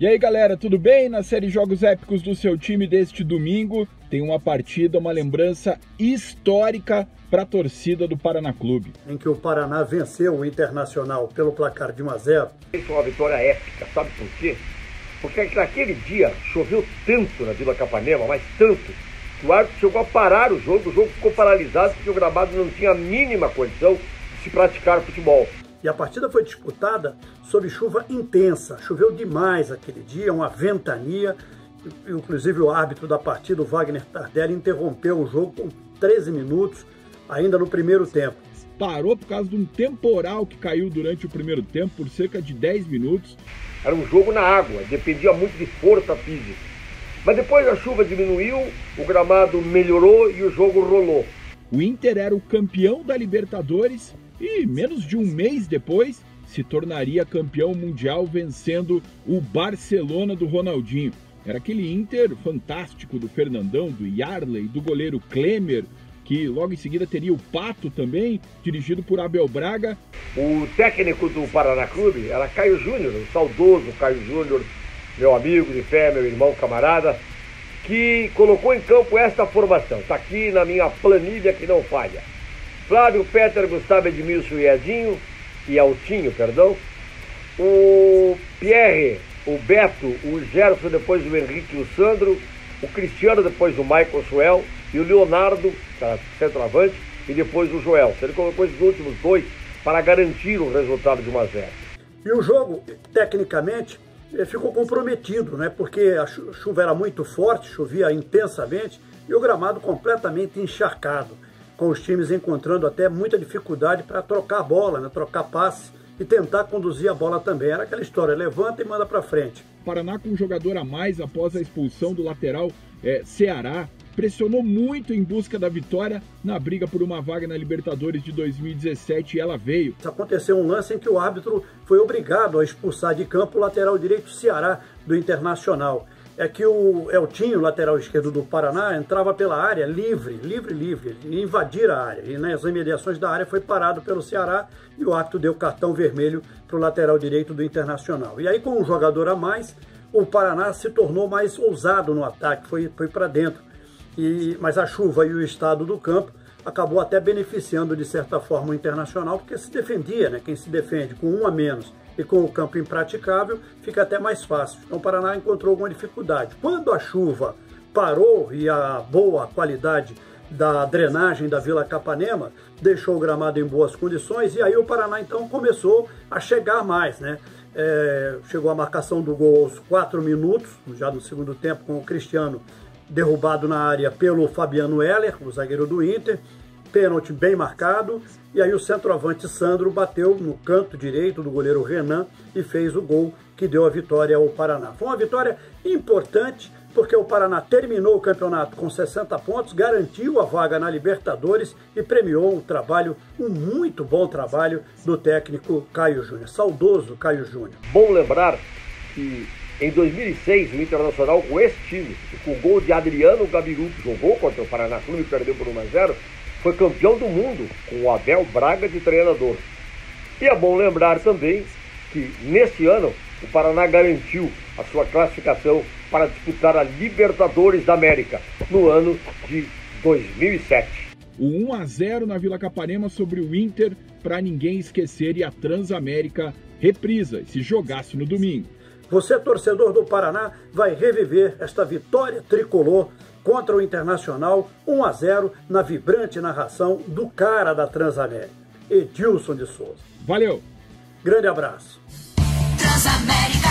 E aí galera, tudo bem? Na série Jogos Épicos do seu time deste domingo, tem uma partida, uma lembrança histórica para a torcida do Paraná Clube. Em que o Paraná venceu o Internacional pelo placar de 1-0. Foi uma vitória épica, sabe por quê? Porque naquele dia choveu tanto na Vila Capanema, mas tanto, que o árbitro chegou a parar o jogo ficou paralisado porque o gramado não tinha a mínima condição de se praticar futebol. E a partida foi disputada sob chuva intensa, choveu demais aquele dia, uma ventania, inclusive o árbitro da partida, o Wagner Tardelli, interrompeu o jogo com 13 minutos, ainda no primeiro tempo. Parou por causa de um temporal que caiu durante o primeiro tempo, por cerca de 10 minutos. Era um jogo na água, dependia muito de força física. Mas depois a chuva diminuiu, o gramado melhorou e o jogo rolou. O Inter era o campeão da Libertadores, e menos de um mês depois, se tornaria campeão mundial vencendo o Barcelona do Ronaldinho. Era aquele Inter fantástico do Fernandão, do Yarley, do goleiro Klemer, que logo em seguida teria o Pato também, dirigido por Abel Braga. O técnico do Paraná Clube era Caio Júnior, o saudoso Caio Júnior, meu amigo de fé, meu irmão, camarada, que colocou em campo esta formação. Está aqui na minha planilha que não falha. Flávio, Peter, Gustavo, Edilson e Altinho, o Pierre, o Beto, o Gerson, depois o Henrique, o Sandro, o Cristiano, depois o Michael Suel e o Leonardo, centroavante, e depois o Joel. Ele colocou esses últimos dois para garantir o resultado de 1-0. E o jogo, tecnicamente, ficou comprometido, né? Porque a chuva era muito forte, chovia intensamente e o gramado completamente encharcado, com os times encontrando até muita dificuldade para trocar bola, né? Trocar passe e tentar conduzir a bola também. Era aquela história, levanta e manda para frente. Paraná com um jogador a mais após a expulsão do lateral Ceará, pressionou muito em busca da vitória na briga por uma vaga na Libertadores de 2017 e ela veio. Aconteceu um lance em que o árbitro foi obrigado a expulsar de campo o lateral direito Ceará do Internacional. É que o Eltinho, lateral esquerdo do Paraná, entrava pela área livre, ele invadir a área. E nas imediações da área foi parado pelo Ceará e o árbitro deu cartão vermelho para o lateral direito do Internacional. E aí, com um jogador a mais, o Paraná se tornou mais ousado no ataque, foi para dentro. Mas a chuva e o estado do campo acabou até beneficiando, de certa forma, o Internacional, porque se defendia, né? Quem se defende com um a menos e com o campo impraticável, fica até mais fácil. Então o Paraná encontrou alguma dificuldade. Quando a chuva parou e a boa qualidade da drenagem da Vila Capanema deixou o gramado em boas condições, e aí o Paraná então começou a chegar mais, né? Chegou a marcação do gol aos 4 minutos, já no segundo tempo, com o Cristiano derrubado na área pelo Fabiano Heller, o zagueiro do Inter, pênalti bem marcado, e aí o centroavante Sandro bateu no canto direito do goleiro Renan e fez o gol que deu a vitória ao Paraná. Foi uma vitória importante porque o Paraná terminou o campeonato com 60 pontos, garantiu a vaga na Libertadores e premiou o trabalho, um muito bom trabalho do técnico Caio Júnior, saudoso Caio Júnior. Bom lembrar que em 2006 o Internacional com esse time, com o gol de Adriano Gabiru, que jogou contra o Paraná Clube e perdeu por 1-0, foi campeão do mundo com o Abel Braga de treinador. E é bom lembrar também que nesse ano o Paraná garantiu a sua classificação para disputar a Libertadores da América no ano de 2007. O 1-0 na Vila Capanema sobre o Inter, para ninguém esquecer, e a Transamérica reprisa, se jogasse no domingo. Você, torcedor do Paraná, vai reviver esta vitória tricolor contra o Internacional, 1-0, na vibrante narração do cara da Transamérica, Edilson de Souza. Valeu! Grande abraço! Transamérica.